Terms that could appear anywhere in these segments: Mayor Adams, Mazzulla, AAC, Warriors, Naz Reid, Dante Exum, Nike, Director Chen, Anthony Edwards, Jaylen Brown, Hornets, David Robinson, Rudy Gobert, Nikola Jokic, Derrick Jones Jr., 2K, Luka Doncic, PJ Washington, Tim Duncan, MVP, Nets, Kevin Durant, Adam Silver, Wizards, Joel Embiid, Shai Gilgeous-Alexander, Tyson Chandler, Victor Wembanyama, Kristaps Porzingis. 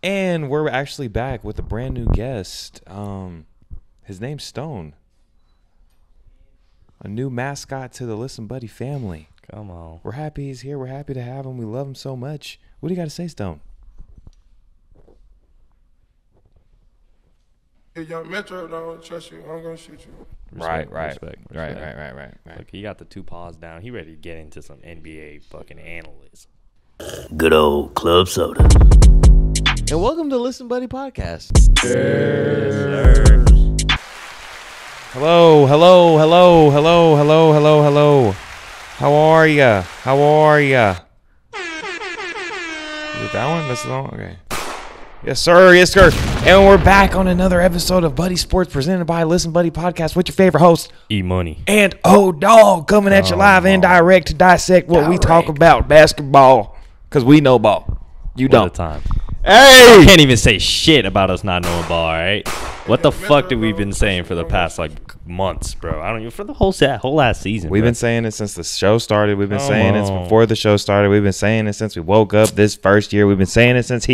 And we're actually back with a brand new guest. His name's Stone. A new mascot to the Listen Buddy family. Come on. We're happy he's here. We're happy to have him. We love him so much. What do you got to say, Stone? If young Metro don't trust you, I'm going to shoot you. Respect, right, respect, right, respect. Right. Look, he got the two paws down. He ready to get into some NBA fucking analyst. Good old club soda. And welcome to Listen Buddy Podcast. Yes, hello. How are ya? Is it that one? That's the one? Okay. Yes, sir. And we're back on another episode of Buddy Sports presented by Listen Buddy Podcast with your favorite host, E-Money. And O-Dog coming at you live and direct to dissect what we talk about, basketball, because we know ball. You don't. All the time. Hey! I can't even say shit about us not knowing ball, all right? What the fuck did we been saying for the past, months, bro? I don't even, for the whole last season. We've been saying it since the show started. We've been saying it before the show started. We've been saying it since we woke up this first year. We've been saying it since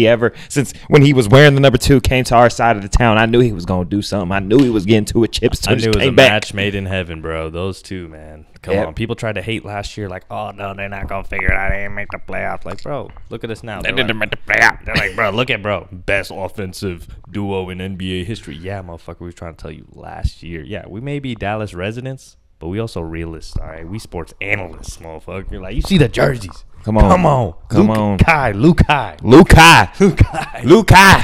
when he was wearing the number 2, came to our side of the town. I knew he was going to do something. I knew he was getting to a chips. I knew it was a match made in heaven, bro. Those two, man. Come on. People tried to hate last year, like, oh, no, they're not going to figure it out. They didn't make the playoffs. Like, bro, look at us now. They didn't make the playoffs. They're like, bro, look at, bro, best offensive duo in NBA history. Yeah, motherfucker, we were trying to tell you last year. Yeah, we may be Dallas residents, but we also realists, all right? We sports analysts, motherfucker. Like, you see the jerseys. Come on. Lukai.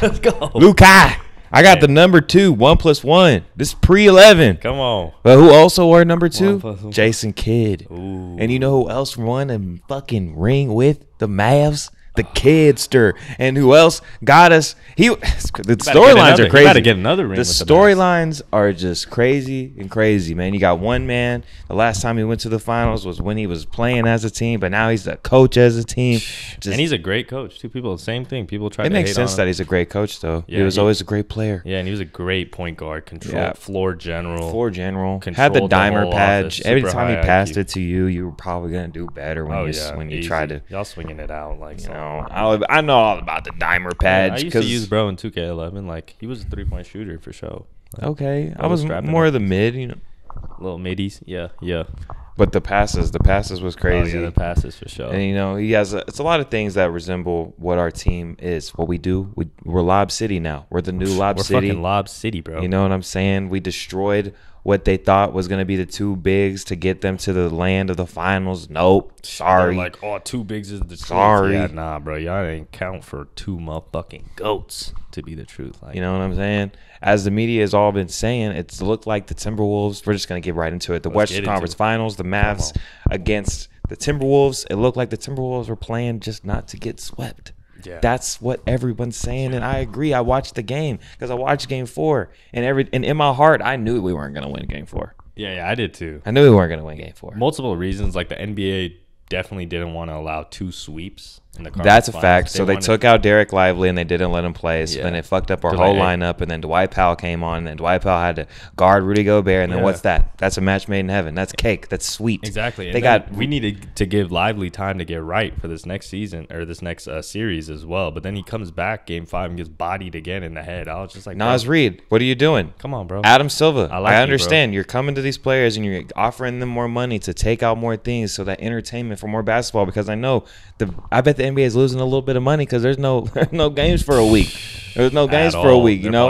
Let's go. Lukai. I got the number 2, 1+1. This is pre-11. Come on. But who also wore number 2? Jason Kidd. Ooh. And you know who else won a fucking ring with the Mavs? The Kidster. And who else got us? The storylines are crazy. You gotta get another ring. The storylines are just crazy and crazy, man. You got one man. The last time he went to the finals was when he was playing as a team, but now he's a coach as a team. And he's a great coach. Two people, same thing. People try to hate on him. It makes sense that he's a great coach, though. Yeah, he was always a great player. Yeah, and he was a great point guard, floor general. Had the dimer patch. Every time he passed it to you, you were probably gonna do better when you tried to. Y'all swinging it out like so. I know all about the dimer patch. Yeah, I used to use bro in 2K11. Like, he was a 3-point shooter for sure. Like, okay, I was more of the mid, little middies. Yeah. But the passes was crazy. Oh, yeah, the passes for sure. And he has it's a lot of things that resemble what our team is, what we do. We're Lob City now. We're the new Lob City. We're fucking Lob City, bro. You know what I'm saying? We destroyed what they thought was going to be the two bigs to get them to the land of the finals. Nope. Sorry. They're like, oh, two bigs is the truth. Sorry. Yeah, nah, bro. Y'all ain't count for two motherfucking goats to be the truth. Like, you know what I'm saying? As the media has all been saying, it's looked like the Timberwolves. We're just going to get right into it. The Western Conference Finals, the Mavs against the Timberwolves. It looked like the Timberwolves were playing just not to get swept. Yeah. That's what everyone's saying, and I agree. I watched the game because I watched Game 4, and in my heart, I knew we weren't going to win Game 4. Yeah, I did too. I knew we weren't going to win Game 4. Multiple reasons, like the NBA definitely didn't want to allow two sweeps in the conference. That's a fact. So they took out Derek Lively and they didn't let him play. So then it fucked up our whole lineup, and then Dwight Powell came on, and then Dwight Powell had to guard Rudy Gobert, and then what's that? That's a match made in heaven. That's cake. That's sweet. Exactly. We needed to give Lively time to get right for this next season or this next series as well. But then he comes back Game 5 and gets bodied again in the head. I was just like, Naz Reid, what are you doing? Come on, bro. Adam Silver, I understand. You're coming to these players and you're offering them more money to take out more things so that entertainment for more basketball, because I bet the NBA is losing a little bit of money because there's no games for a week. There's no games for a week. You know,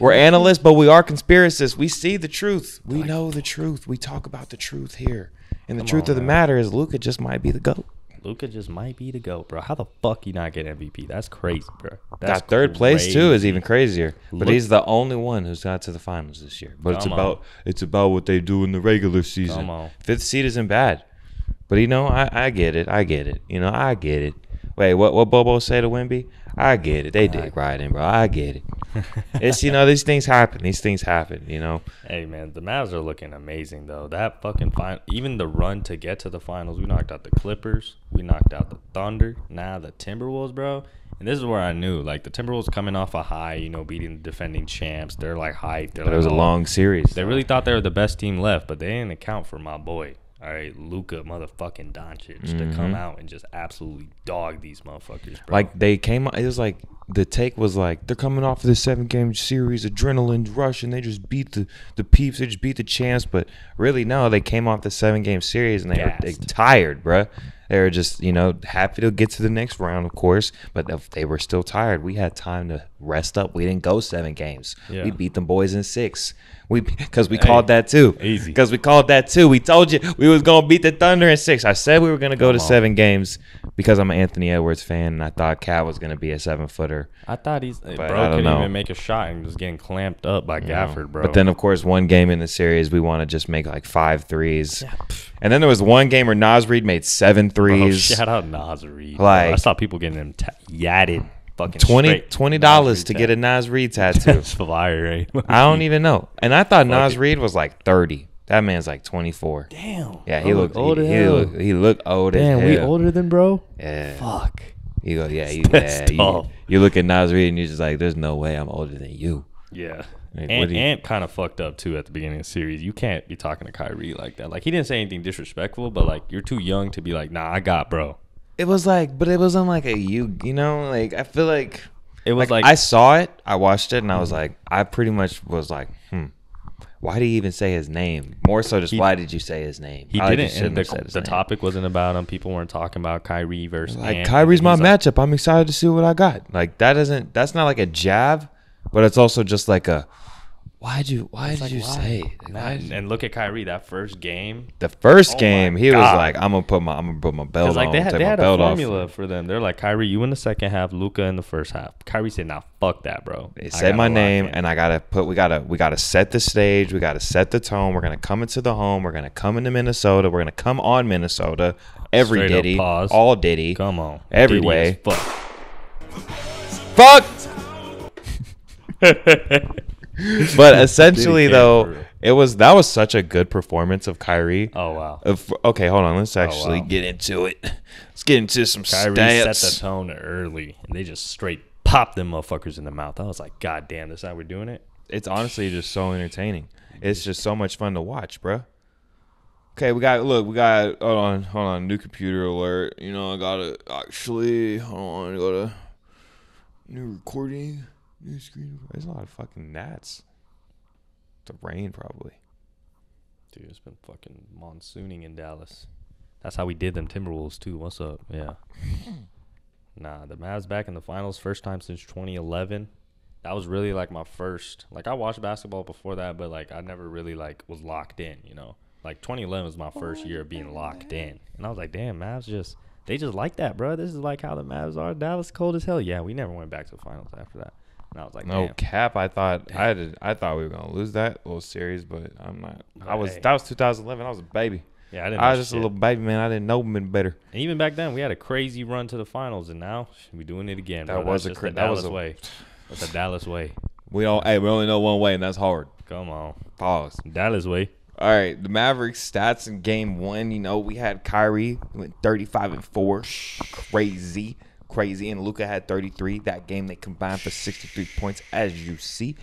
we're analysts, but we are conspiracists. We see the truth. We know the truth. We talk about the truth here, and the truth of the matter is Luka just might be the GOAT. Luka just might be the GOAT, bro. How the fuck you not get MVP? That's crazy, bro. That third place too is even crazier. But he's the only one who's got to the finals this year. But it's about what they do in the regular season. 5th seed isn't bad. But, I get it. I get it. Wait, what Bobo say to Wemby? I get it. They dig right in, bro. I get it. It's, these things happen. Hey, man, the Mavs are looking amazing, though. That fucking even the run to get to the finals, we knocked out the Clippers. We knocked out the Thunder. Now the Timberwolves, bro. And this is where I knew, the Timberwolves coming off a high, beating the defending champs. They're, hyped. It was a long series. They really thought they were the best team left, but they didn't account for my boy. All right, Luka motherfucking Doncic to come out and just absolutely dog these motherfuckers, bro. It was like the take was like, they're coming off of this 7-game series, adrenaline rush, and they just beat the Peeps, they just beat the champs. But really, no, they came off the 7-game series, and they were tired, bruh. They were just, you know, happy to get to the next round, of course, but they were still tired. We had time to rest up. We didn't go 7 games. Yeah. We beat them boys in 6. Called that too. Easy. Because we called that too. We told you we was going to beat the Thunder in 6. I said we were going to go to 7 games because I'm an Anthony Edwards fan, and I thought Cat was going to be a 7-footer. I thought he couldn't even make a shot and was getting clamped up by Gafford, bro. But then, of course, 1 game in the series, we want to just make like 5 threes. Yeah. And then there was 1 game where Naz Reid made 7 threes. Oh, shout out Naz Reid. Like, I saw people getting them yatted. Fucking $20 to get a Naz Reid tattoo. That's fire, right? I don't even know. And I thought Naz Reid was like 30. That man's like 24. Damn. Yeah, he looked old as hell. Damn, we older than bro? Yeah. Fuck. You go, yeah, you look at Naz Reid and you're just like, there's no way I'm older than you. Yeah. Like, Ant kind of fucked up too at the beginning of the series. You can't be talking to Kyrie like that. Like, he didn't say anything disrespectful, but like, you're too young to be like, nah, I got bro. It was like, but it wasn't like a you know, like I feel like it was like I saw it, I watched it, and I was like, I pretty much was like, why did he even say his name? More so, just why did you say his name? He didn't. And the topic wasn't about him. People weren't talking about Kyrie versus like Ant. Kyrie's my matchup. I'm excited to see what I got. Like that's not like a jab, but it's also just like a. Why did you say? And look at Kyrie that first game. The first game, he was like, I'm gonna put my belt on. They had a formula for them. They're like, Kyrie, you in the second half, Luka in the first half. Kyrie said, nah, fuck that, bro. They said my name, and I gotta put. We gotta set the stage. We gotta set the tone. We're gonna come into the home. We're gonna come into Minnesota. We're gonna come on Minnesota. Every Diddy, all Diddy. Come on, every way. Fuck. But essentially, though, that was such a good performance of Kyrie. Oh wow! Okay, hold on. Let's actually get into it. Let's get into some Kyrie stats. Set the tone early, and they just straight popped them motherfuckers in the mouth. I was like, God damn, that's how we're doing it. It's honestly just so entertaining. It's just so much fun to watch, bro. Okay, we got. Hold on. New computer alert. You know, I gotta actually. Hold on. Go to new recording. There's a lot of fucking gnats. The rain, probably. Dude, it's been fucking monsooning in Dallas. That's how we did them Timberwolves, too. What's up? Yeah. Nah, the Mavs back in the finals. First time since 2011. That was really, like, my first. Like, I watched basketball before that, but, like, I never really, like, was locked in, you know. Like, 2011 was my first year of being locked in. And I was like, damn, Mavs just, they just like that, bro. This is, like, how the Mavs are. Dallas cold as hell. Yeah, we never went back to the finals after that. And I was like, no cap. I thought we were gonna lose that little series, but I'm not. That was 2011. I was a baby. Yeah, I was just a little baby, man. I didn't know men better. And even back then, we had a crazy run to the finals, and now we're doing it again. That was the Dallas way. That's the Dallas way. We only know one way, and that's hard. Come on, pause. Dallas way. All right, the Mavericks stats in game one. You know, we had Kyrie went 35 and 4. Crazy, and Luka had 33. That game they combined for 63 points, as you see.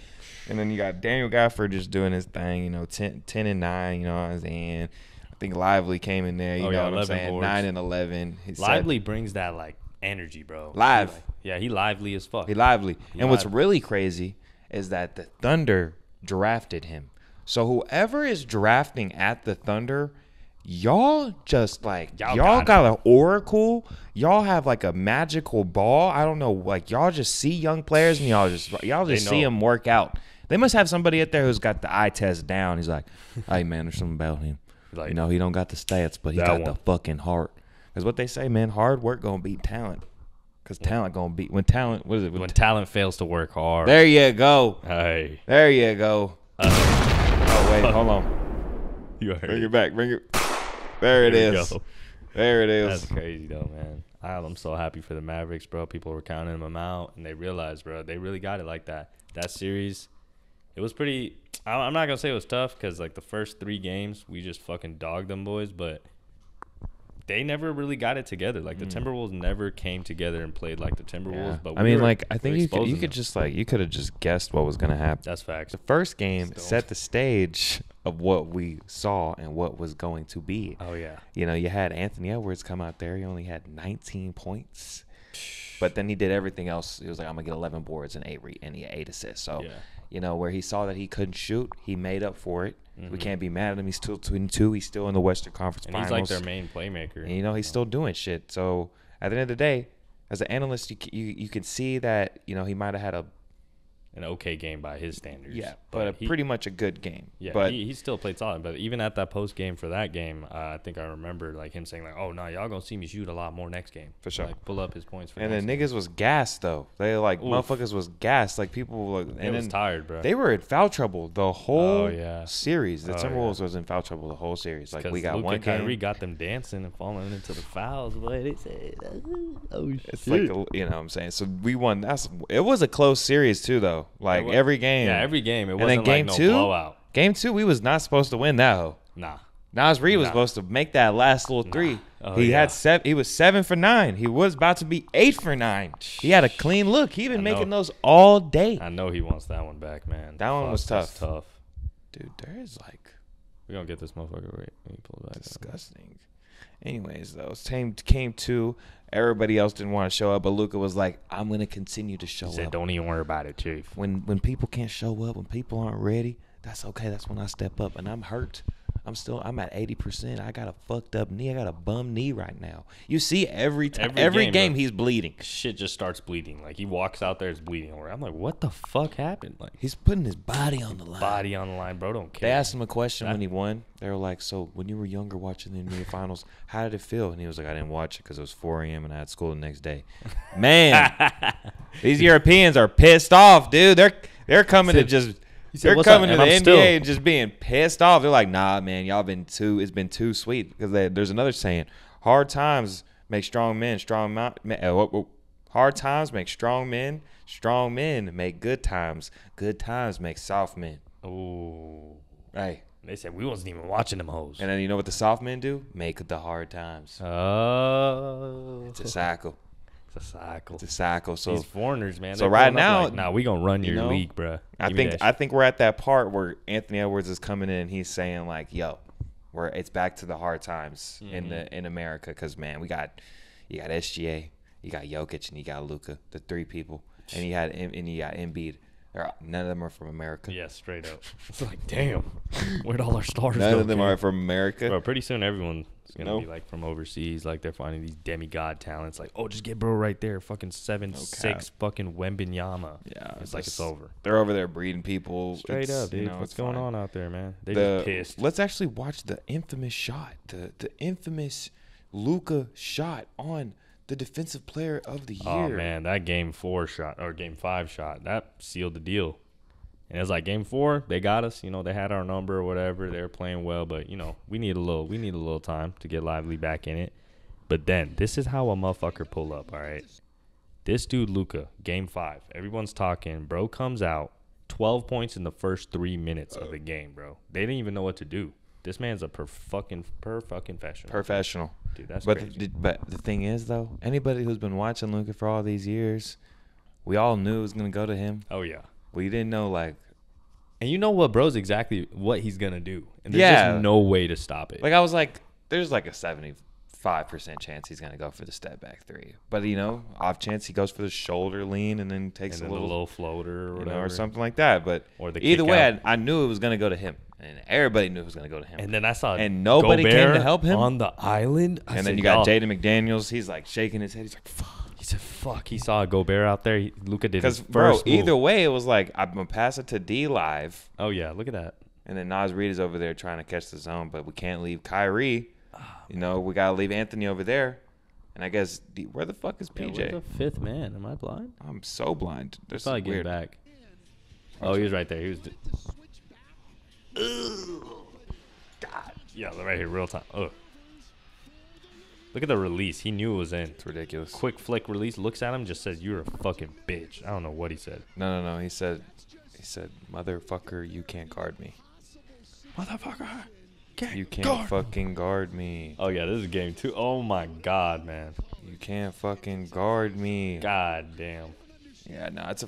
And then you got Daniel Gafford just doing his thing, you know, 10 and 9, you know what I'm saying? I think Lively came in there, you know what I'm saying? Boards. 9 and 11. Lively brings that, like, energy, bro. Live. Yeah, he lively as fuck. What's really crazy is that the Thunder drafted him. So whoever is drafting at the Thunder, y'all got an oracle. Y'all have like a magical ball. I don't know. Like, y'all just see young players and y'all just see them work out. They must have somebody out there who's got the eye test down. He's like, hey man, there's something about him. Like, you know, he don't got the stats, but he got the fucking heart. That's what they say, man. Hard work gonna beat talent. Cause talent gonna beat when talent fails to work hard. There you go. Hey. There you go. Oh wait, hold on. You heard. Bring it back. Bring it. There it is. That's crazy, though, man. I'm so happy for the Mavericks, bro. People were counting them out, and they realized, bro, they really got it like that. That series, it was pretty – I'm not going to say it was tough because, like, the first 3 games, we just fucking dogged them boys, but they never really got it together. Like, the Timberwolves never came together and played like the Timberwolves. Yeah. But I think you could have just guessed what was going to happen. That's facts. The first game set the stage of what we saw and what was going to be. Oh, yeah. You know, you had Anthony Edwards come out there. He only had 19 points. But then he did everything else. He was like, I'm going to get 11 boards and 8 assists. So, you know, where he saw that he couldn't shoot, he made up for it. Mm-hmm. We can't be mad at him. He's still 2-2. He's still in the Western Conference Finals. And he's like their main playmaker. And, you know, he's still doing shit. So, at the end of the day, as an analyst, you can see that, you know, he might have had an okay game by his standards. Yeah, but pretty much a good game. Yeah, but he still played solid. But even at that post game for that game, I think I remember like him saying like, "Oh no, y'all gonna see me shoot a lot more next game for sure." Like, pull up his points for. And then niggas was gassed though. They like motherfuckers was gassed. Like people were, and it was tired, bro. They were in foul trouble the whole series. The Timberwolves was in foul trouble the whole series. Like we got Luka one game. Kyrie got them dancing and falling into the fouls. But it's shit. It's like you know what I'm saying. So we won. It was a close series too though. Like every game. Yeah, every game. It wasn't like no blowout. Game two, we was not supposed to win that hoe. Nah. Naz Reid was supposed to make that last little three. Oh, he had 7. He was 7 for 9. He was about to be 8 for 9. He had a clean look. He been making those all day. I know he wants that one back, man. That one was tough. Dude, there is like. We're going to get this motherfucker right when he pulls back. Disgusting. Anyways, though, came to. Everybody else didn't want to show up, but Luka was like, I'm going to continue to show up. He said, don't even worry about it, Chief. When people can't show up, when people aren't ready, that's okay. That's when I step up, and I'm hurt. I'm at 80%. I got a fucked up knee. I got a bum knee right now. You see every game he's bleeding. Shit just starts bleeding. Like, he walks out there, it's bleeding. I'm like, what the fuck happened? Like, he's putting his body on the line. Body on the line, bro. Don't care. They asked him a question when he won. They were like, so when you were younger watching the NBA Finals, how did it feel? And he was like, I didn't watch it because it was 4 a.m. and I had school the next day. Man, these Europeans are pissed off, dude. They're coming to just – They're coming to the NBA and just being pissed off. They're like, nah, man, y'all been too. It's been too sweet because there's another saying: hard times make strong men make good times make soft men. Ooh, right. They said we wasn't even watching them hoes. And then you know what the soft men do? Make the hard times. Oh, it's a cycle. It's a cycle. It's a cycle. So these foreigners, man. So right now, like, nah, we gonna run your league, bro. I think we're at that part where Anthony Edwards is coming in. And he's saying like, "Yo, it's back to the hard times in America." Because man, you got SGA, you got Jokic, and you got Luka, the three people, and you got Embiid. None of them are from America. Yeah, straight up. It's like, damn, where'd all our stars go? None of them are from America. Bro, pretty soon everyone's going to be, like, from overseas. Like, they're finding these demigod talents. Like, oh, just get bro right there. Fucking 7'6", fucking Wembanyama. Yeah. It's like, it's over. They're over there breeding people. Straight up, dude. You know, what's going on out there, man? They just pissed. Let's actually watch the infamous shot, the infamous Luka shot on the defensive player of the year. Oh, man, that game 4 shot or game 5 shot, that sealed the deal. And it was like game 4, they got us. You know, they had our number or whatever. They were playing well, but, you know, we need a little time to get Lively back in it. But then this is how a motherfucker pull up, all right? This dude, Luka, game 5. Everyone's talking. Bro comes out, 12 points in the first 3 minutes of the game, bro. They didn't even know what to do. This man's a professional. Professional. Dude, that's crazy. But the thing is, though, anybody who's been watching Luka for all these years, we all knew it was going to go to him. Oh, yeah. We didn't know, like. And you know what, bro's exactly what he's going to do. And there's just no way to stop it. Like, I was like, there's like a 75% chance he's going to go for the step back three. But, you know, off chance he goes for the shoulder lean and then takes a little floater or whatever. Or something like that. But either way, I knew it was going to go to him. And everybody knew it was going to go to him. And then I saw nobody came to help him on the island. And then you got Jaden McDaniels. He's like shaking his head. He's like, fuck. He said, fuck. He saw Gobert out there. Luka did his first move. Either way, it was like, I'm going to pass it to D Live. Oh, yeah. Look at that. And then Naz Reid is over there trying to catch the zone, but we can't leave Kyrie. You know, we got to leave Anthony over there. And I guess, where the fuck is PJ? Yeah, we're the fifth man. Am I blind? I'm so blind. There's probably getting back. Oh, he was right there. He was. God. Yeah, right here, real time. Ugh. Look at the release. He knew it was in. It's ridiculous. Quick flick release. Looks at him, just says, "You're a fucking bitch." I don't know what he said. No. He said, "Motherfucker, you can't guard me." Motherfucker, you can't fucking guard me. Oh yeah, this is game 2. Oh my god, man. You can't fucking guard me. God damn. Yeah, no, that's a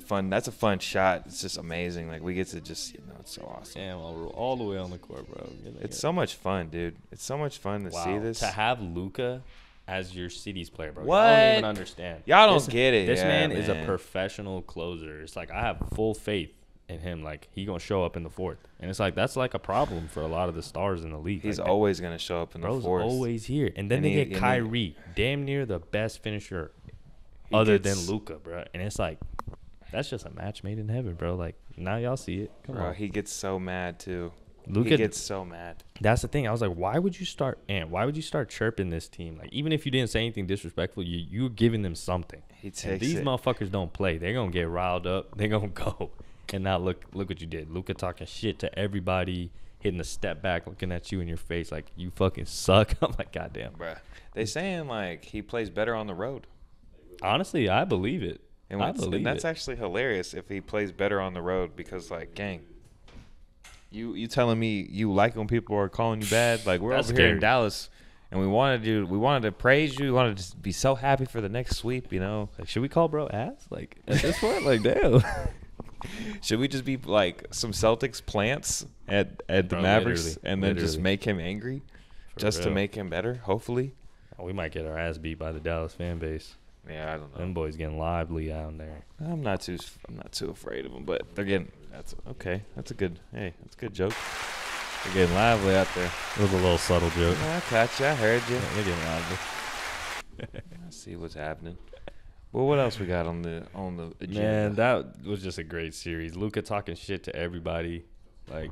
fun shot. It's just amazing. Like, we get to just, you know, it's so awesome. Damn, all the way on the court, bro. It's so much fun, dude. It's so much fun to see this. To have Luka as your city's player, bro. What? I don't even understand. Y'all don't get it. This man is a professional closer. It's like I have full faith in him. Like, he gonna show up in the fourth, and it's like that's like a problem for a lot of the stars in the league. He's always gonna show up in the fourth. Bro's always here, and then they get Kyrie, damn near the best finisher, other than Luka, bro. And it's like that's just a match made in heaven, bro. Like, now y'all see it. Come on. He gets so mad too. Luka gets so mad. That's the thing. I was like, why would you start chirping this team? Like, even if you didn't say anything disrespectful, you're giving them something. He takes it. These motherfuckers don't play. They're gonna get riled up. They're gonna go. And now look what you did. Luka talking shit to everybody, hitting a step back, looking at you in your face like you fucking suck. I'm like, goddamn, bro. They saying like he plays better on the road. Honestly, I believe it. And that's actually hilarious if he plays better on the road, because like, gang, you telling me you like when people are calling you bad? Like, we're over here in Dallas, and we wanted to praise you. We wanted to be so happy for the next sweep, you know. Like, should we call bro ass? Like, at this point, like, damn. Should we just be like some Celtics plants at the Mavericks and then just make him angry just to make him better, hopefully? We might get our ass beat by the Dallas fan base. Yeah, I don't know. Them boys getting lively down there. I'm not too afraid of them, but they're getting. That's okay. That's a good joke. They're getting lively out there. It was a little subtle joke. I caught you. I heard you. They're getting lively. I see what's happening. Well, what else we got on the agenda? Man, that was just a great series. Luka talking shit to everybody. Like,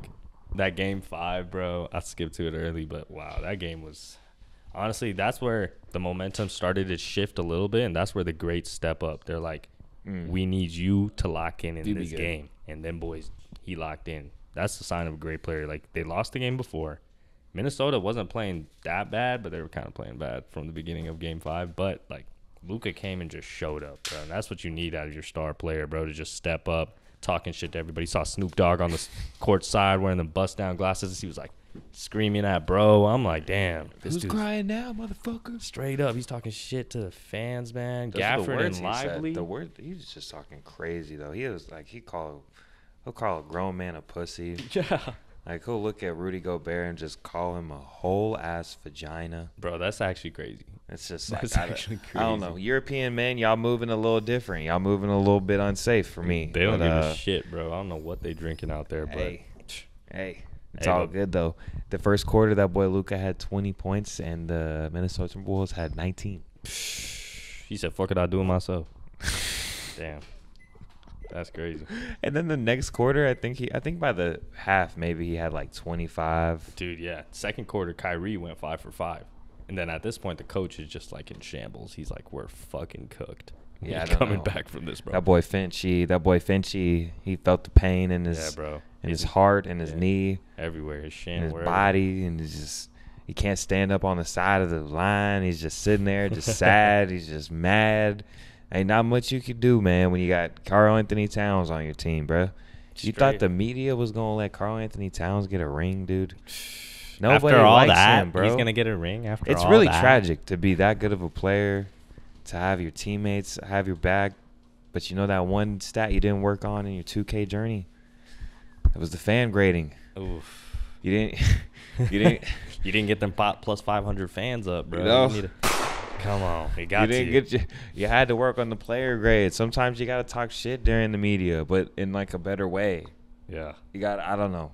that game 5, bro. I skipped to it early, but wow, that game was. Honestly, that's where the momentum started to shift a little bit, and that's where the greats step up. They're like, we need you to lock in this game. And then, boys, he locked in. That's the sign of a great player. Like, they lost the game before. Minnesota wasn't playing that bad, but they were kind of playing bad from the beginning of game 5. But, like, Luka came and just showed up, bro. And that's what you need out of your star player, bro, to just step up, talking shit to everybody. Saw Snoop Dogg on the court side wearing the bust-down glasses. He was like, screaming at bro. I'm like, damn. This dude's crying now, motherfucker? Straight up. He's talking shit to the fans, man. Those Gafford and Lively. He was just talking crazy, though. He was like, he'll call a grown man a pussy. Yeah. Like, he'll look at Rudy Gobert and just call him a whole-ass vagina. Bro, that's actually crazy. It's just like, I don't know. European men, y'all moving a little different. Y'all moving a little bit unsafe for me. They don't give a shit, bro. I don't know what they drinking out there, but hey. It's all good, though. The first quarter, that boy Luka had 20 points, and the Minnesota Timberwolves had 19. He said, fuck it, I'll do it myself. Damn. That's crazy. And then the next quarter, I think by the half, maybe he had like 25. Dude, yeah. Second quarter, Kyrie went 5 for 5. And then at this point, the coach is just like in shambles. He's like, we're fucking cooked. Yeah, he's coming back from this, bro. That boy Finch, he felt the pain in his heart and his knee, everywhere, his shin, his body, and he can't stand up on the side of the line. He's just sitting there, just sad. He's just mad. Ain't not much you could do, man, when you got Karl-Anthony Towns on your team, bro. You thought the media was gonna let Karl-Anthony Towns get a ring, dude? Nobody likes him, bro. He's gonna get a ring after all that. It's really tragic to be that good of a player, to have your teammates have your back, but you know that one stat you didn't work on in your 2K journey? It was the fan grading. Oof. You didn't get them plus 500 fans up, bro. No. Come on. You had to work on the player grade. Sometimes you got to talk shit during the media, but in like a better way. Yeah. I don't know.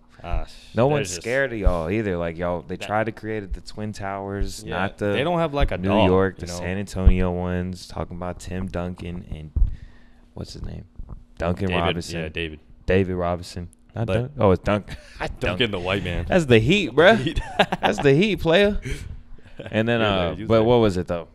No one's scared of y'all either. Like, y'all, they tried to create the Twin Towers, not the. They don't have like a New York, the San Antonio ones. Talking about Tim Duncan and what's his name? Robinson. Yeah, David Robinson. It's Duncan. Duncan the white man. That's the Heat, bro. That's the Heat, player. And then, but what was it though?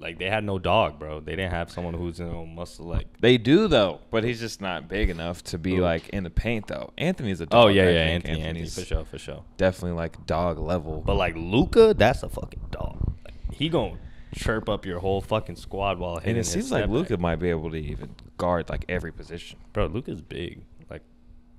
Like, they had no dog, bro. They didn't have someone who's in own muscle. Like, they do though, but he's just not big enough to be like in the paint though. Anthony's a dog. Oh yeah, yeah, Anthony for sure. Definitely like dog level. But like Luka, that's a fucking dog. Like, he gonna chirp up your whole fucking squad while hitting. And it seems like Luka might be able to even guard like every position. Bro, Luka's big.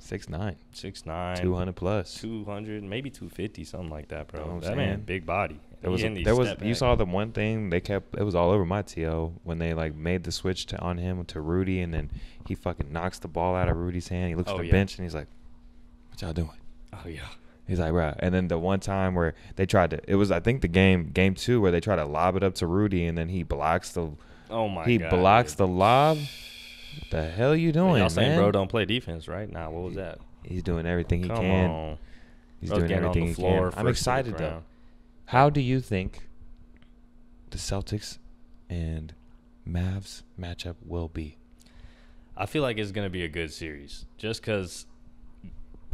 6'9", 200 plus, 200, maybe 250, something like that, bro. That man, big body. You saw the one thing they kept. It was all over my TO when they like made the switch on him to Rudy, and then he fucking knocks the ball out of Rudy's hand. He looks at the bench and he's like, "What y'all doing?" Oh yeah. He's like, bro. And then the one time where they tried to, it was, I think, the game two where they tried to lob it up to Rudy, and then he blocks the, the lob. What the hell you doing, man? Y'all saying, bro, don't play defense, right? Nah, what was that? He's doing everything he can. On. He's doing everything he can. I'm excited, though. How do you think the Celtics and Mavs matchup will be? I feel like it's going to be a good series just because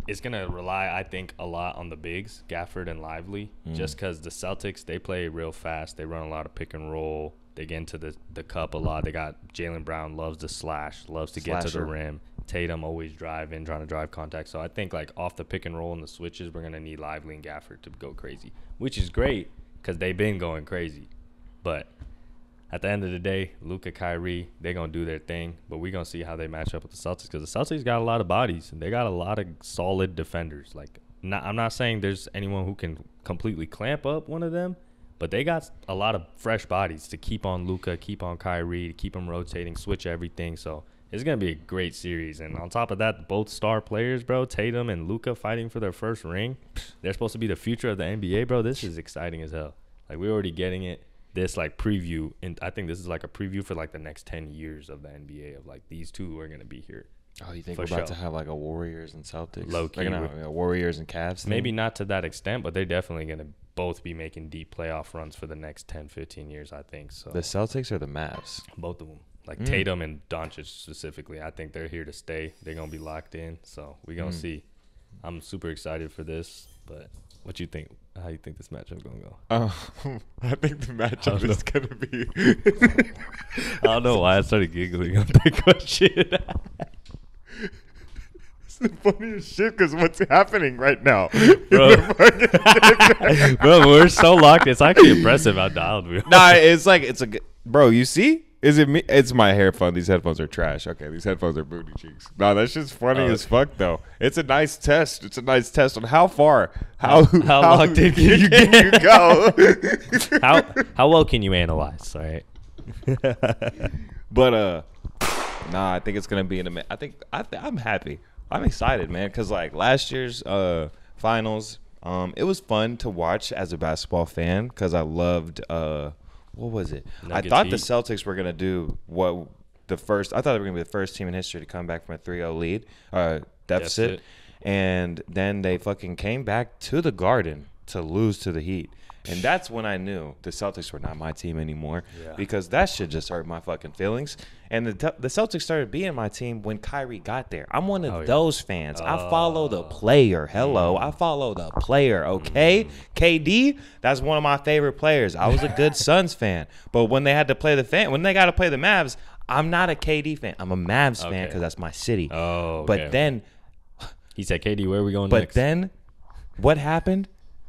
it's going to rely, I think, a lot on the bigs, Gafford and Lively, just because the Celtics, they play real fast. They run a lot of pick and roll. They get into the cup a lot. They got Jaylen Brown, loves to slash, loves to get to the rim. Tatum always driving, trying to drive contact. So I think, like, off the pick and roll and the switches, we're going to need Lively and Gafford to go crazy, which is great because they've been going crazy. But at the end of the day, Luka, Kyrie, they're going to do their thing. But we're going to see how they match up with the Celtics because the Celtics got a lot of bodies. And they got a lot of solid defenders. Like, I'm not saying there's anyone who can completely clamp up one of them, but they got a lot of fresh bodies to keep on Luka, keep on Kyrie, to keep them rotating, switch everything. So it's going to be a great series. And on top of that, both star players, bro, Tatum and Luka fighting for their first ring. They're supposed to be the future of the NBA, bro. This is exciting as hell. Like, we're already getting it. This, like, preview. And I think this is, like, a preview for, like, the next 10 years of the NBA of, like, these two are going to be here. Oh, you think we're about to have, like, a Warriors and Celtics? Low-key. Like, a Warriors and Cavs thing? Maybe not to that extent, but they're definitely going to both be making deep playoff runs for the next 10, 15 years, I think. So the Celtics or the Mavs? Both of them. Like, Tatum and Doncic specifically. I think they're here to stay. They're going to be locked in. So we're going to see. I'm super excited for this. But what you think? How you think this matchup going to go? I think the matchup is going to be – I don't know why I started giggling on that question. The funniest shit because what's happening right now, bro. Bro, we're so locked. It's actually impressive how dialed we are. Nah, it's like it's a bro. You see, is it me? It's my hair fun. These headphones are trash. Okay, these headphones are booty cheeks. Nah, that's just funny as fuck though. It's a nice test. It's a nice test on how far, how locked in you go. how well can you analyze? All right. But nah, I think it's gonna be in a minute. I'm happy. I'm excited, man, because, like, last year's finals, it was fun to watch as a basketball fan because I loved what was it? Nuggets, I thought Heat. The Celtics were going to do what the first – I thought they were going to be the first team in history to come back from a 3-0 lead deficit. And then they fucking came back to the Garden to lose to the Heat. And that's when I knew the Celtics were not my team anymore because that shit just hurt my fucking feelings. And the Celtics started being my team when Kyrie got there. I'm one of those fans. I follow the player. Hello. I follow the player, okay? KD, that's one of my favorite players. I was a good Suns fan. But when they had to play the Mavs, I'm not a KD fan. I'm a Mavs fan because that's my city. Oh, okay. But then – he said, KD, where are we going next? But then what happened?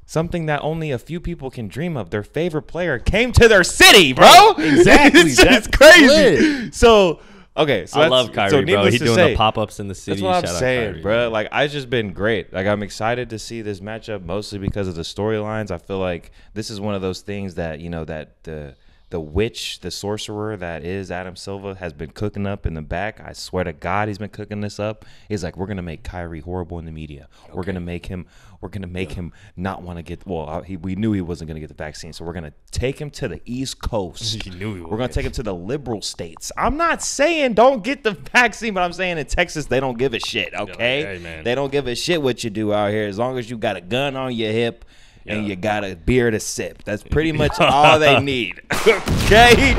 Something that only a few people can dream of. Their favorite player came to their city, bro. Exactly. That's crazy. So, okay. So I love Kyrie, so bro. He's doing the pop-ups in the city. That's what I'm saying, Kyrie, bro. Like, I've just been great. Like, I'm excited to see this matchup mostly because of the storylines. I feel like this is one of those things that, you know, that the witch, the sorcerer that is Adam Silver has been cooking up in the back. I swear to God, he's been cooking this up. He's like, we're going to make Kyrie horrible in the media. Okay. We're going to make him not want to get – well, we knew he wasn't going to get the vaccine, so we're going to take him to the East Coast. We're going to take him to the liberal states. I'm not saying don't get the vaccine, but I'm saying in Texas they don't give a shit, okay? Like, hey, man. They don't give a shit what you do out here as long as you got a gun on your hip. And you got a beer to sip. That's pretty much all they need. Okay?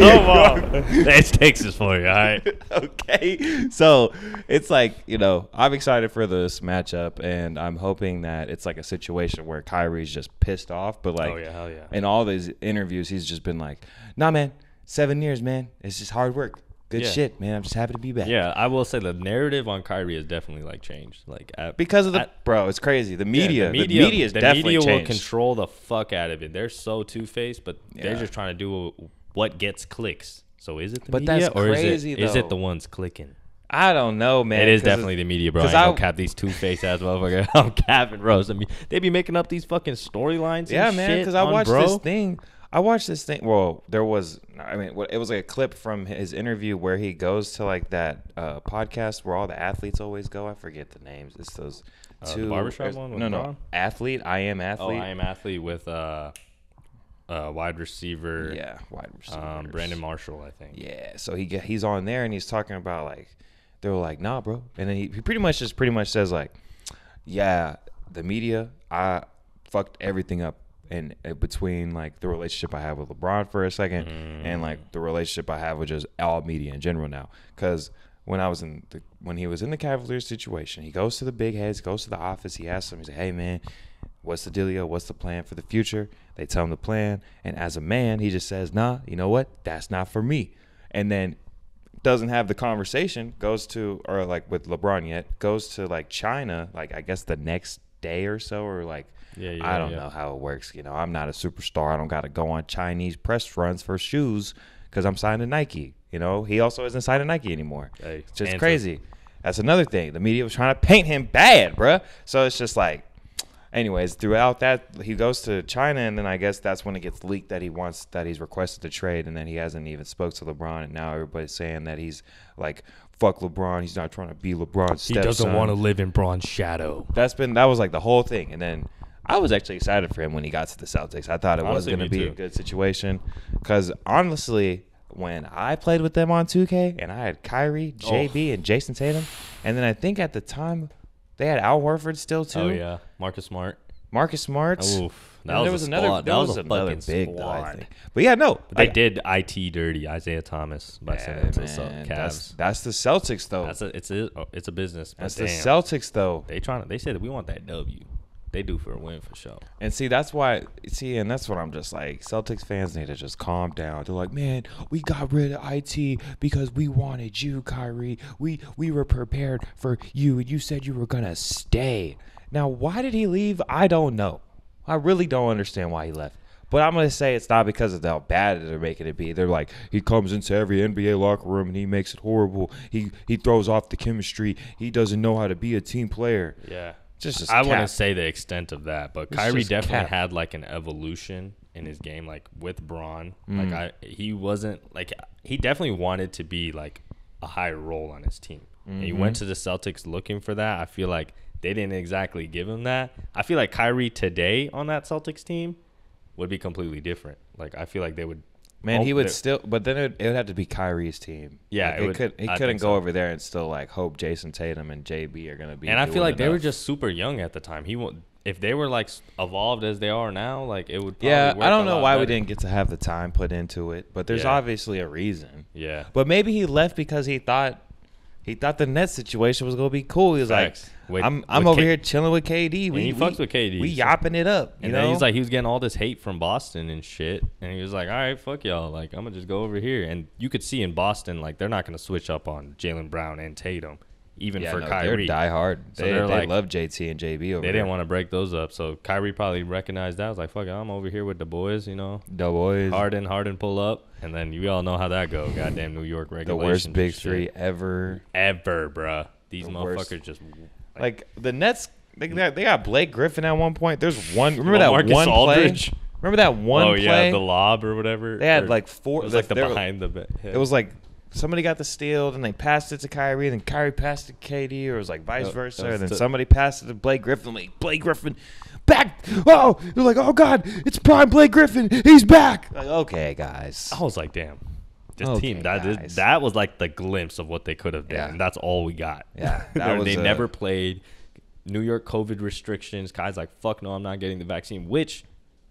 That's Texas for you, all right? Okay? So it's like, you know, I'm excited for this matchup, and I'm hoping that it's like a situation where Kyrie's just pissed off. But, like, in all these interviews, he's just been like, nah, man, 7 years, man. It's just hard work. Good shit, man. I'm just happy to be back. Yeah, I will say the narrative on Kyrie has definitely, like, changed. Like because of the – bro, it's crazy. The media is definitely changed. The media will control the fuck out of it. They're so two-faced, but they're just trying to do what gets clicks. So is it the media or is it the ones clicking? I don't know, man. It is definitely the media, bro. I don't cap these two-faced ass motherfuckers. I'm capping, bro. They be making up these fucking storylines and shit. Yeah, man, because I watched this thing. I watched this thing. Well, there was, I mean, it was like a clip from his interview where he goes to like that podcast where all the athletes always go. I forget the names. It's those two. The barbershop one? With LeBron? Athlete. I Am Athlete. Oh, I Am Athlete with wide receiver. Yeah, wide receiver. Brandon Marshall, I think. Yeah. So he's on there and he's talking about like, they were like, nah, bro. And then he pretty much says like, yeah, the media, I fucked everything up. And between like the relationship I have with LeBron for a second and like the relationship I have with just all media in general now, because when I was when he was in the Cavaliers situation, he goes to the big heads, goes to the office, he asks them, he's like, hey man, what's the dealio, what's the plan for the future? They tell him the plan, and as a man he just says, nah, you know what, that's not for me, and then doesn't have the conversation, goes to like China, like I guess the next day or so, or like I don't know how it works. You know, I'm not a superstar. I don't got to go on Chinese press runs for shoes because I'm signed to Nike. You know, he also isn't signed to Nike anymore. Hey, it's just crazy. That's another thing. The media was trying to paint him bad, bruh. So it's just like, anyways, throughout that, he goes to China, and then I guess that's when it gets leaked that he's requested to trade, and then he hasn't even spoke to LeBron, and now everybody's saying that he's like, fuck LeBron, he's not trying to be LeBron's stepson. He doesn't want to live in Bron's shadow. That was like the whole thing, and then I was actually excited for him when he got to the Celtics. I thought it was going to be a good situation because, honestly, when I played with them on 2K and I had Kyrie, JB, and Jayson Tatum, and then I think at the time they had Al Horford still too. Oh, yeah. Marcus Smart. Oof. That was another big squad. But, yeah, no. But they did IT dirty Isaiah Thomas by sending him to the Cavs. That's the Celtics, though. It's a business. That's the Celtics, though. They said we want that W. They do for a win for sure. And see, that's what I'm just like, Celtics fans need to just calm down. They're like, man, we got rid of IT because we wanted you, Kyrie. We were prepared for you, and you said you were going to stay. Now, why did he leave? I don't know. I really don't understand why he left. But I'm going to say it's not because of how bad they're making it be. They're like, he comes into every NBA locker room and he makes it horrible. He throws off the chemistry. He doesn't know how to be a team player. Yeah. Just I wouldn't say the extent of that, but Kyrie definitely had like an evolution in his game, like with Bron. He definitely wanted to be like a high role on his team. Mm-hmm. And he went to the Celtics looking for that. I feel like they didn't exactly give him that. I feel like Kyrie today on that Celtics team would be completely different. Like I feel like they would. Man, he would still, but then it would have to be Kyrie's team. Yeah, like he couldn't go over there and still like hope Jayson Tatum and JB are gonna be. And I feel like they were just super young at the time. If they were like evolved as they are now, like it would. Yeah, I don't know why we didn't get to have the time put into it, but there's obviously a reason. Yeah, but maybe he left because he thought the Nets situation was gonna be cool. He was like, I'm over here chilling with KD. He fucks with KD. We yapping it up. And then he's like, he was getting all this hate from Boston and shit. And he was like, all right, fuck y'all. Like, I'm gonna just go over here. And you could see in Boston, like, they're not gonna switch up on Jaylen Brown and Tatum, even for Kyrie. They're diehard. So they love JT and JB over there. They didn't want to break those up. So Kyrie probably recognized that. I was like, fuck it, I'm over here with the boys, you know. The boys. Harden pull up. And then you all know how that go. Goddamn New York regulations. The worst big three ever. Ever, bruh. These motherfuckers just like the Nets. They got Blake Griffin at one point. There's one. Remember that one Aldridge play? Remember that one play? Oh yeah, the lob or whatever. They had like four. It was like the behind the back. It was like somebody got the steal, and they passed it to Kyrie, and then Kyrie passed it to KD, or it was like vice versa, and then somebody passed it to Blake Griffin. Like Blake Griffin back. Oh, they're like, oh god, it's prime Blake Griffin. He's back. Like, okay, guys. I was like, damn. This team, that was like the glimpse of what they could have done. Yeah. And that's all we got. Yeah, they never played. New York COVID restrictions. Kai's like, fuck no, I'm not getting the vaccine, which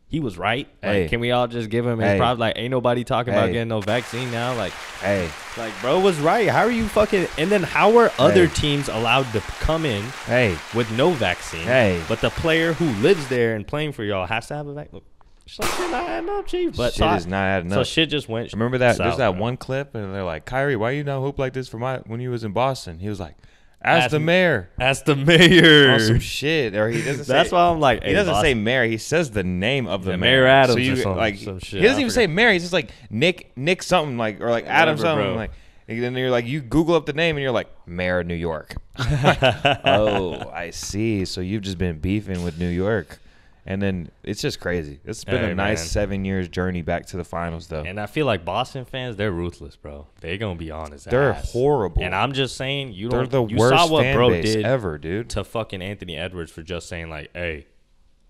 he was right. Like, can we all just give him his props? Like, ain't nobody talking about getting no vaccine now. Like, bro was right. How are you fucking? And then how are other teams allowed to come in with no vaccine? But the player who lives there and playing for y'all has to have a vaccine. Like, shit not adding up, Chief. But shit is not adding up. So shit just went. Remember that? There's that one clip, and they're like, Kyrie, why you not hoop like this when you was in Boston? He was like, ask the mayor. Ask the mayor. On some shit. Or he doesn't. That's why I'm like, he doesn't say mayor. He says the name of the mayor. Mayor Adams. So you like some shit. He doesn't even say mayor. He's just like Nick something like or like Adam something like. And then you're like, you Google up the name, and you're like, Mayor of New York. Oh, I see. So you've just been beefing with New York. And then it's just crazy. It's been a nice 7 years journey back to the finals, though. And I feel like Boston fans, they're ruthless, bro. They're going to be honest. They're horrible. And I'm just saying, you saw what bro did ever, dude, to fucking Anthony Edwards for just saying, like, hey,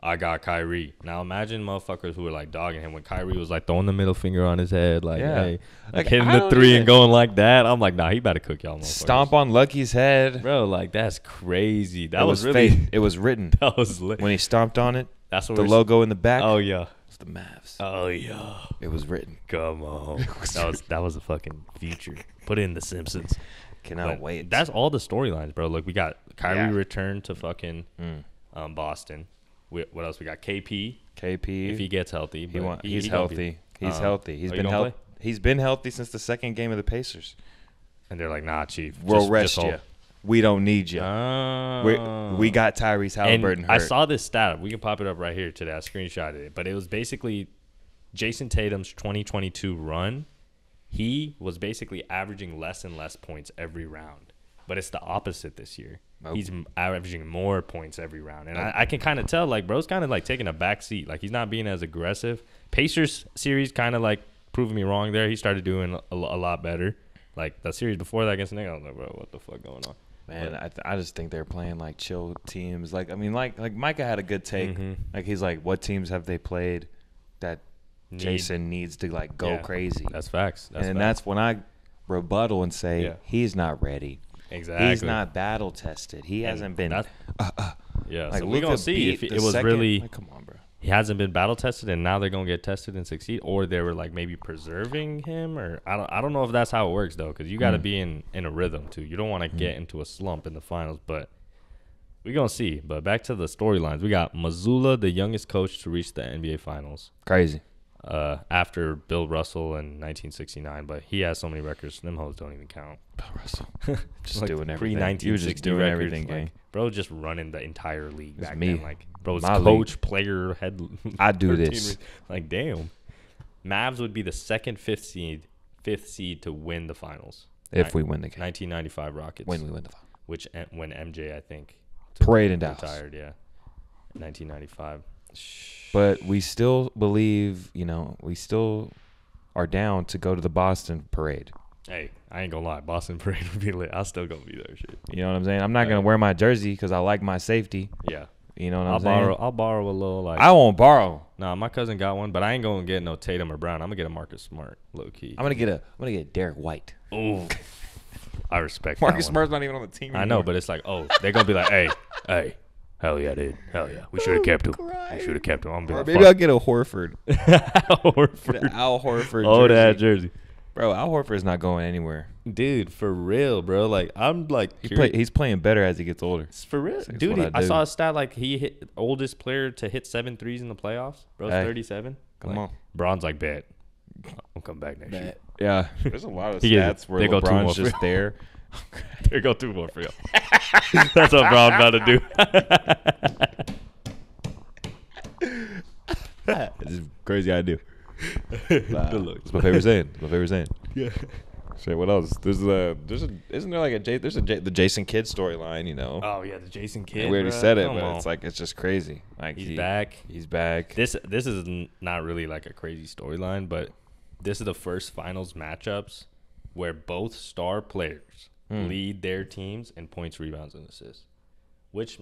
I got Kyrie. Now imagine motherfuckers who were like dogging him when Kyrie was like throwing the middle finger on his head, like, hey, like hitting the three and going like that. I'm like, nah, he about to cook y'all motherfuckers. Stomp on Lucky's head, bro. Like, that's crazy. That was really fake. It was written. That was lit. When he stomped on it. That's what the logo in the back. Oh yeah, it's the Mavs. Oh yeah, it was written. Come on, that was a fucking future. Put in the Simpsons. Cannot wait. That's all the storylines, bro. Look, we got Kyrie returned to fucking Boston. What else? We got KP. If he gets healthy, he's healthy. He's healthy. He's been healthy since the second game of the Pacers. And they're like, nah, Chief, we'll rest you. We don't need you. We got Tyrese Halliburton hurt. I saw this stat. We can pop it up right here today. I screenshotted it. But it was basically Jason Tatum's 2022 run. He was basically averaging less and less points every round. But it's the opposite this year. Okay. He's averaging more points every round. And I can kind of tell, like, bro's kind of, like, taking a back seat. Like, he's not being as aggressive. Pacers series kind of, like, proving me wrong there. He started doing a lot better. Like, the series before that against Nick, I was like, bro, what the fuck going on? Man, I just think they're playing like chill teams. Like, I mean, like Micah had a good take. Mm-hmm. Like, he's like, what teams have they played that Jason needs to like go crazy? That's facts. That's when I rebuttal and say he's not ready. Exactly. He's not battle tested. He hasn't been. Yeah. Like, so we're gonna see if it was really. Like, come on, bro. He hasn't been battle tested, and now they're gonna get tested and succeed, or they were like maybe preserving him, or I don't know if that's how it works though, because you got to be in a rhythm too. You don't want to get into a slump in the finals, but we're gonna see. But back to the storylines, we got Mazzulla, the youngest coach to reach the NBA Finals, crazy, after Bill Russell in 1969, but he has so many records, them hoes don't even count. Bill Russell, just like doing everything. He was just doing everything, like, bro, just running the entire league back then, like. Bro, it's coach, league. Player, head. I do this. Like, damn. Mavs would be the second fifth seed to win the finals. If we win the game. 1995 Rockets. When we win the finals. Which, when MJ, I think. Parade in Dallas. Retired, yeah. 1995. But we still believe, you know, we still are down to go to the Boston Parade. Hey, I ain't gonna lie. Boston Parade would be lit. I'll still go be there, shit. You know what I'm saying? I'm not gonna wear my jersey because I like my safety. Yeah. You know what I'm saying? I'll borrow a little. Like, I won't borrow. Nah, my cousin got one, but I ain't going to get no Tatum or Brown. I'm going to get a Marcus Smart, low-key. I'm gonna get Derek White. Ooh. I respect Marcus that Smart's not even on the team anymore. I know, but it's like, oh, they're going to be like, hey, hell yeah, dude. Hell yeah. We should have kept him. We should have kept him. I'm gonna be like, maybe I'll get a Horford. Get Al Horford jersey. Oh, that jersey. Bro, Al Horford is not going anywhere. Dude, for real, bro. Like, I'm like, he's playing better as he gets older. It's for real. It's dude, I saw a stat like he hit oldest player to hit 7 threes in the playoffs. Bro's 37. Come on. Bron's like, bet. I'll come back next year. Yeah. There's a lot of stats where LeBron's just there. There go 2 more for you. That's what Bron's about to do. It's crazy idea. It's my favorite saying. Yeah. So what else? Isn't there the Jason Kidd storyline? You know. Oh yeah, the Jason Kidd. Yeah, we already said it, but it's like it's just crazy. Like he's back. He's back. This is not really like a crazy storyline, but this is the first finals matchups where both star players lead their teams in points, rebounds, and assists, which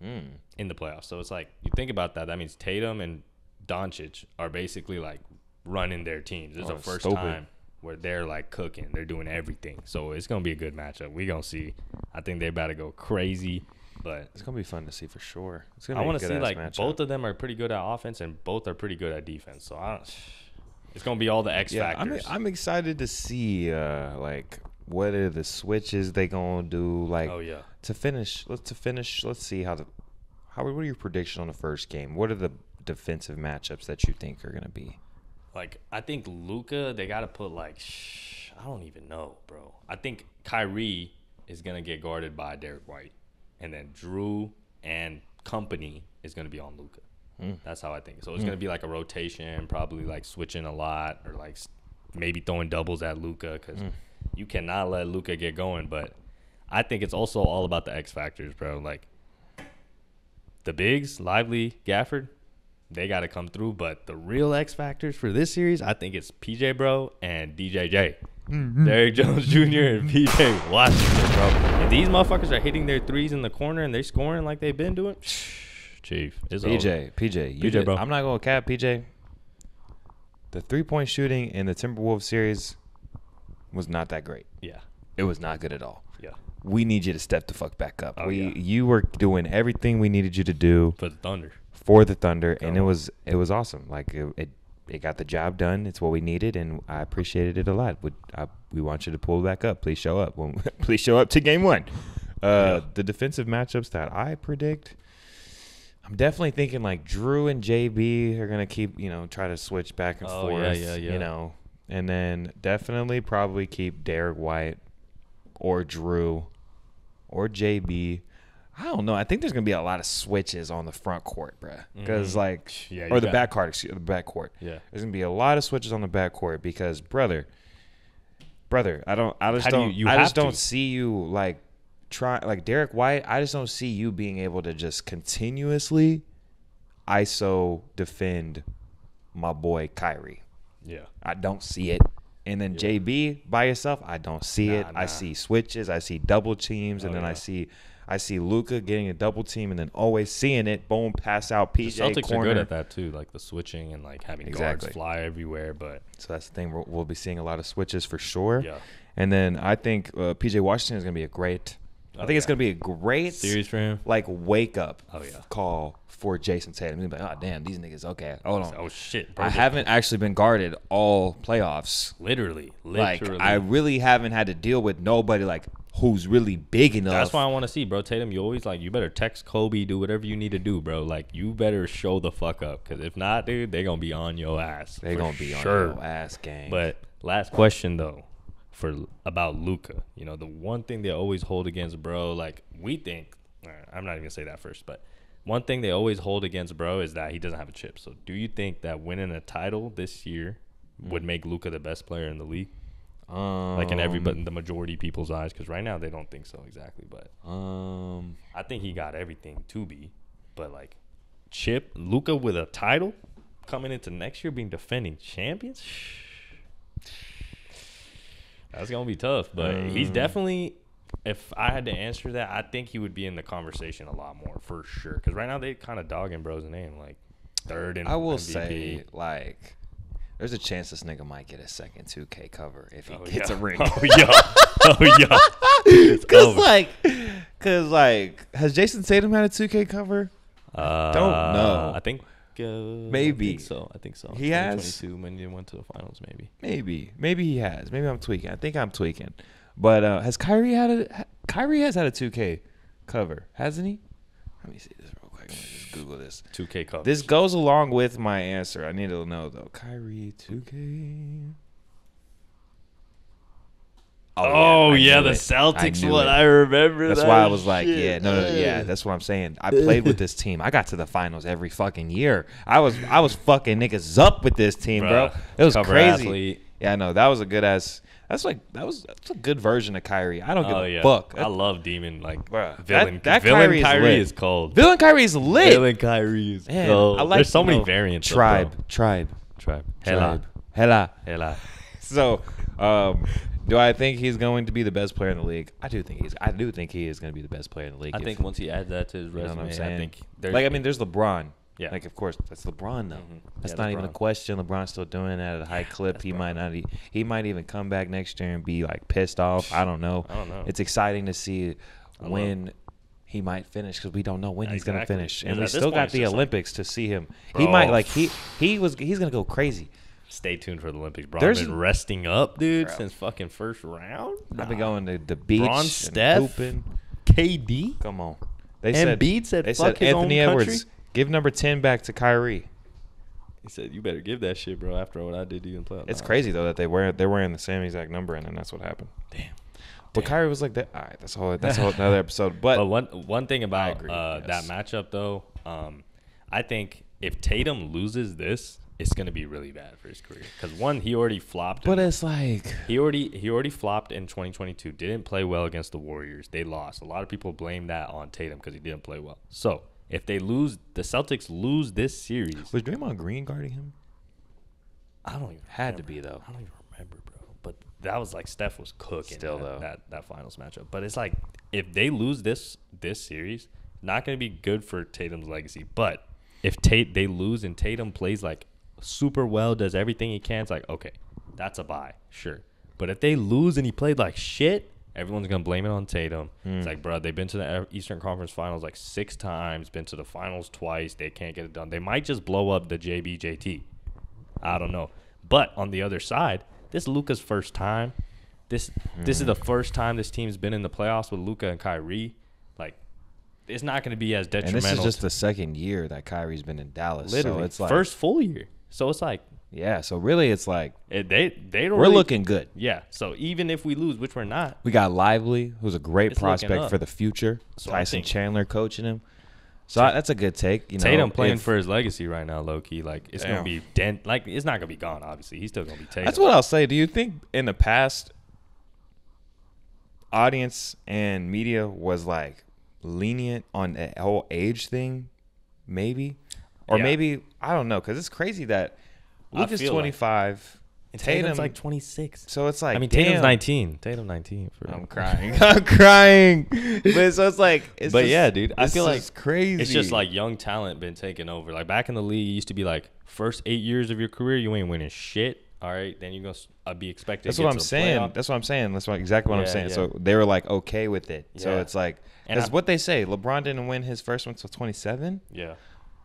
in the playoffs. So it's like you think about that. That means Tatum and Doncic are basically like running their teams. This is the first time where they're like cooking. They're doing everything. So it's going to be a good matchup. We're going to see. I think they're about to go crazy. But it's going to be fun to see for sure. It's gonna be I want to see like matchup. Both of them are pretty good at offense and both are pretty good at defense. So it's going to be all the X factors. I'm excited to see like what are the switches they going to do. Like to finish. Let's see what are your predictions on the first game? What are the defensive matchups that you think are going to be? Like, I think Luka, they got to put like, I don't even know, bro. I think Kyrie is going to get guarded by Derek White. And then Drew and company is going to be on Luka. That's how I think. So it's going to be like a rotation, probably like switching a lot or like maybe throwing doubles at Luka because you cannot let Luka get going. But I think it's also all about the X factors, bro. Like, the bigs, Lively, Gafford, they got to come through. But the real X factors for this series, I think it's PJ, bro, and DJJ. Mm-hmm. Derrick Jones Jr. and PJ Washington, bro. If these motherfuckers are hitting their threes in the corner and they're scoring like they've been doing, Chief, it's PJ, PJ, bro. I'm not going to cap PJ. The three-point shooting in the Timberwolves series was not that great. Yeah. It was not good at all. Yeah. We need you to step the fuck back up. You were doing everything we needed you to do for the Thunder. And it was awesome. Like it got the job done. It's what we needed, and I appreciated it a lot. We want you to pull back up. Please show up. Please show up to game one. The defensive matchups that I predict, I'm definitely thinking like Drew and JB are gonna keep try to switch back and forth. Yeah. And then definitely probably keep Derek White or Drew or JB. I don't know. I think there's going to be a lot of switches on the front court, bruh. Because, or the back court, Yeah. There's going to be a lot of switches on the back court because, brother, I just don't see you, Derek White, I just don't see you being able to just continuously ISO defend my boy Kyrie. Yeah. I don't see it. And then JB by yourself, I don't see it. I see switches. I see double teams. And then I see Luka getting a double team and then always seeing it. Boom, pass out, PJ corner. The Celtics are good at that too, like the switching and like having guards fly everywhere. But so that's the thing. We'll be seeing a lot of switches for sure. Yeah. And then I think PJ Washington is going to be a great – it's going to be a great series for him. Like wake-up call for Jayson Tatum. He's like, oh, damn, these niggas, okay, hold on. Oh, shit. Perfect. I haven't actually been guarded all playoffs. Literally. Like, I really haven't had to deal with nobody, like, who's really big enough. That's why I want to see, bro. Tatum, you always, you better text Kobe, do whatever you need to do, bro. Like, you better show the fuck up. Because if not, dude, they're going to be on your ass. They're going to be on your ass, gang. But last question, though, about Luka. You know, the one thing they always hold against, bro, we think, I'm not even going to say that first, but one thing they always hold against, bro, is that he doesn't have a chip. So do you think that winning a title this year would make Luka the best player in the league? In the majority of people's eyes, because right now they don't think so exactly. But I think he got everything to be. But, Luka with a title coming into next year being defending champions? That's going to be tough. But he's definitely... If I had to answer that, I think he would be in the conversation a lot more for sure. Because right now they kind of dogging bro's name, third and MVP. I will say, there's a chance this nigga might get a second 2K cover if he gets a ring. Because has Jayson Tatum had a 2K cover? I don't know. I think. Maybe. I think so. He has. When he went to the finals, maybe. Maybe he has. Maybe I'm tweaking. I think I'm tweaking. But has Kyrie had a – Kyrie has had a 2K cover, hasn't he? Let me see this real quick. Let me just Google this. 2K cover. This goes along with my answer. I need to know, though. Kyrie, 2K. The Celtics one. I remember that. That's why I was like, that's what I'm saying. I played with this team. I got to the finals every fucking year. I was fucking niggas up with this team, bro. It was crazy. Athlete. Yeah, I know. That was a good-ass – That's a good version of Kyrie. I don't give a fuck. I love Demon villain. Kyrie is cold. Villain Kyrie is lit. Man, cold. There's so many variants. Tribe. Hela. So, do I think he's going to be the best player in the league? I do think he is going to be the best player in the league. I think once he adds that to his resume, I think. There's LeBron. Yeah. Of course, that's LeBron, though. Mm-hmm. That's not LeBron. Even a question. LeBron's still doing that at a high clip. He might not. He might even come back next year and be, pissed off. I don't know. It's exciting to see when he might finish because we don't know when he's going to finish. And we still got the Olympics to see him. Bro. He might, he's going to go crazy. Stay tuned for the Olympics. Braun's been resting up, dude, since fucking first round. I've been going to the beach. Braun, Steph, KD. Come on. They said Anthony Edwards. Give number 10 back to Kyrie. He said, "You better give that shit, bro. After what I did to you in playoffs." It's crazy though that they're wearing the same exact number, and then that's what happened. Damn. But Kyrie was like that. All right, that's a whole another episode. But one thing about that matchup though, I think if Tatum loses this, it's gonna be really bad for his career. Because one, he already flopped. But he already flopped in 2022. Didn't play well against the Warriors. They lost. A lot of people blame that on Tatum because he didn't play well. So. If they lose, the Celtics lose this series. Was Draymond Green guarding him? I don't even had remember. To be though. I don't even remember, bro. But that was like Steph was cooking still though that finals matchup. But it's like if they lose this series, not going to be good for Tatum's legacy. But if they lose and Tatum plays like super well, does everything he can, it's like okay, that's a bye, sure. But if they lose and he played like shit, everyone's going to blame it on Tatum. Mm. It's like, bro, they've been to the Eastern Conference Finals like 6 times, been to the finals twice. They can't get it done. They might just blow up the JBJT. I don't know. But on the other side, this Luka's first time. This is the first time this team's been in the playoffs with Luka and Kyrie. Like, it's not going to be as detrimental. And this is just the second year that Kyrie's been in Dallas. Literally, so it's like, first full year. So it's like. Yeah, so really it's like they don't. We're really looking good. Yeah, so even if we lose, which we're not. We got Lively, who's a great prospect for the future. So Tyson Chandler coaching him. So that's a good take. You know, Tatum playing for his legacy right now, low-key. Like, it's going to be dent. Like, it's not going to be gone, obviously. He's still going to be Tatum. That's what I'll say. Do you think in the past audience and media was, like, lenient on the whole age thing? Maybe. Or maybe, I don't know, because it's crazy that – Luka's 25. Like, Tatum's like 26. So it's like, I mean, Tatum's 19. Tatum 19. I'm crying. I'm crying. But so it's like, it's but just, yeah, dude, I feel like it's crazy. It's just like young talent been taking over. Like back in the league, it used to be like first 8 years of your career, you ain't winning shit. All right, then you're gonna be expected. That's to what I'm saying. Playoff. That's what I'm saying. That's exactly what I'm saying. Yeah. So they were like okay with it. Yeah. So it's like, and that's what they say. LeBron didn't win his first one till 27. Yeah.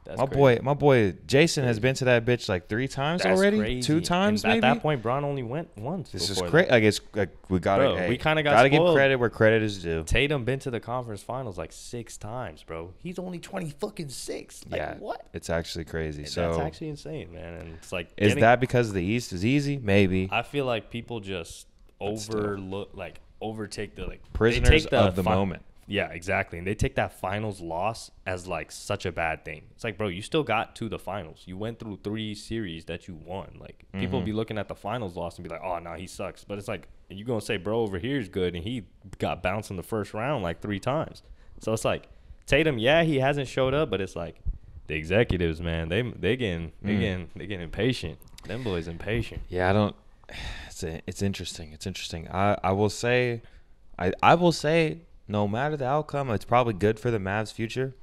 That's my boy, Jason has been to that bitch like 3 times that's already. Crazy. 2 times, and maybe. At that point, Bron only went once. This is crazy. Like it's like we got to. Hey, we kind of gotta give credit where credit is due. Tatum been to the conference finals like 6 times, bro. He's only 26. Like, yeah, what? It's actually crazy. And so that's actually insane, man. And it's like, is that because the East is easy? Maybe. I feel like people just overlook, like overtake the like prisoners of the moment. Yeah, exactly. And they take that finals loss as, like, such a bad thing. It's like, bro, you still got to the finals. You went through 3 series that you won. Like, people be looking at the finals loss and be like, oh, no, he sucks. But it's like, and you're going to say, bro, over here is good, and he got bounced in the first round, like, 3 times. So it's like, Tatum, yeah, he hasn't showed up, but it's like, the executives, man, they getting impatient. Them boys impatient. Yeah, I don't – it's interesting. It's interesting. I will say – no matter the outcome, it's probably good for the Mavs' future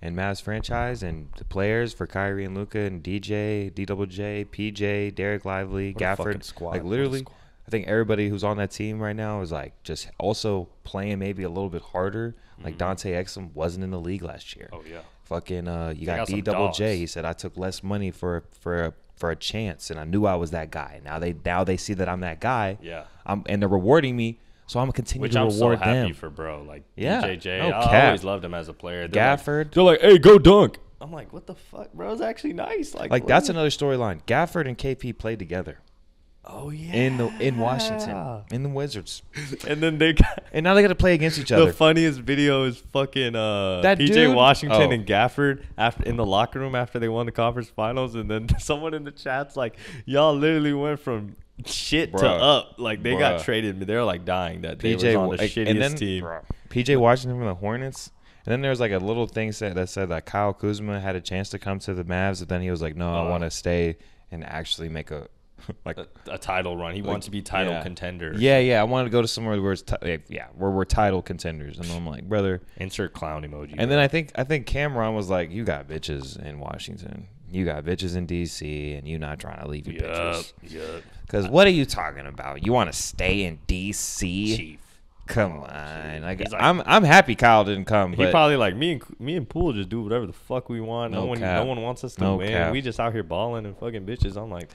and Mavs' franchise and the players for Kyrie and Luka and DJ, DWJ, PJ, Derek Lively, Gafford. Squad. Like, literally, I think everybody who's on that team right now is, like, just also playing maybe a little bit harder. Like, Dante Exum wasn't in the league last year. Oh, yeah. Fucking you got DWJ. He said, I took less money for a chance, and I knew I was that guy. Now they see that I'm that guy. Yeah. And they're rewarding me. So I'm gonna continue to reward them. Which I'm so happy for, bro. Like, yeah, JJ, I always loved him as a player. Gafford, they're like, hey, go dunk. I'm like, what the fuck, bro? It's actually nice. Like that's another storyline. Gafford and KP played together. Oh yeah, in Washington, in the Wizards, and then now they got to play against each other. The funniest video is fucking that PJ dude? Washington and Gafford after in the locker room after they won the conference finals, and then someone in the chat's like, y'all literally went from shit to up. Like, they got traded. They're like dying that they were on the shittiest team. PJ Washington from the Hornets. And then there was like a little thing that said that Kyle Kuzma had a chance to come to the Mavs, but then he was like, no, I want to stay and actually make a title run. He wants to be title contender. Yeah, yeah. I wanted to go to somewhere where we're title contenders. And I'm like, brother. Insert clown emoji. And then I think Cameron was like, you got bitches in Washington. You got bitches in D.C. and you not trying to leave your bitches. Yep. Because what are you talking about? You want to stay in D.C.? Chief. Come on. Like, I'm happy Kyle didn't come. He probably like, me and Poole just do whatever the fuck we want. No one wants us to win. Cap. We just out here balling and fucking bitches. I'm like,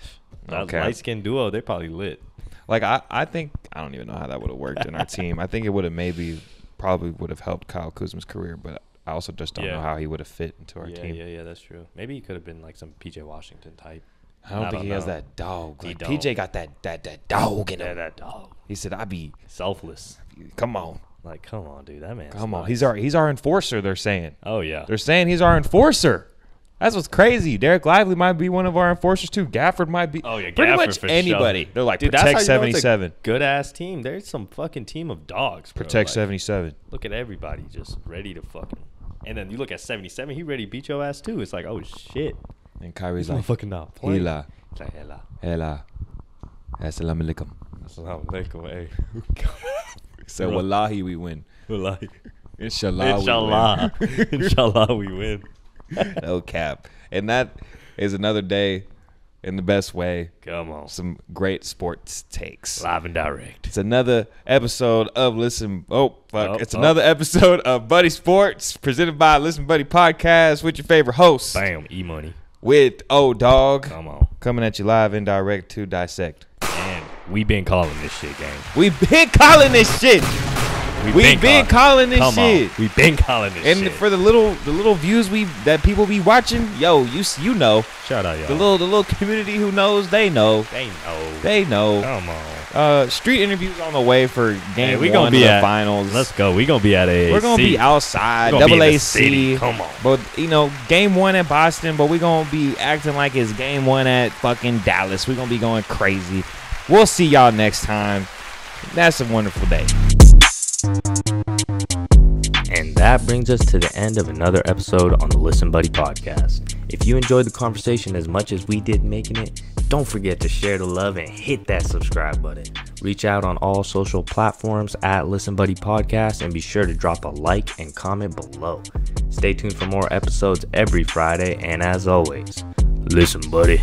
that light-skinned duo, they probably lit. Like, I think – I don't even know how that would have worked in our team. I think it would have probably would have helped Kyle Kuzma's career, but – I also just don't know how he would have fit into our team. Yeah, that's true. Maybe he could have been like some PJ Washington type. I don't think he has that dog. Like, PJ got that dog in him. Yeah, that dog. He said, "I be selfless." Come on, like, come on, dude. That man. Come on, nuts. He's our enforcer. They're saying. Oh yeah. They're saying he's our enforcer. That's what's crazy. Derek Lively might be one of our enforcers too. Gafford might be. Oh yeah, Gafford pretty much for anybody. Sure. They're like, dude, protect 77. Good ass team. There's some fucking team of dogs. Bro. Protect 77. Look at everybody just ready to fucking And then you look at 77, he ready to beat your ass too. It's like, oh shit. And Kyrie's like, fucking not playing. Hela. It's like, hela. Hela. Assalamu alaikum. Assalamu alaikum, hey. So wallahi we win. Wallahi. Inshallah. Inshallah. We win. Inshallah we win. No cap. And that is another day in the best way. Come on. Some great sports takes. Live and direct. It's another episode of Listen. Oh, fuck. Oh, it's another episode of Buddy Sports presented by Listen Buddy Podcast with your favorite host. Bam. E-Money. With O Dog. Come on. Coming at you live and direct to dissect. And we been calling this shit, gang. We been calling this shit. We've been calling this shit. And for the little views that people be watching, yo, you know. Shout out, y'all. The little community who knows, they know. They know. They know. Come on. Street interviews on the way for game one of the finals. Let's go. We're going to be at AAC. We're going to be outside. Double AC. Come on. But, you know, game one at Boston, but we're going to be acting like it's game one at fucking Dallas. We're going to be going crazy. We'll see y'all next time. That's a wonderful day. And that brings us to the end of another episode on the Listen Buddy Podcast. If you enjoyed the conversation as much as we did making it, don't forget to share the love and hit that subscribe button. Reach out on all social platforms at Listen Buddy Podcast and be sure to drop a like and comment below. Stay tuned for more episodes every Friday, and as always, Listen Buddy.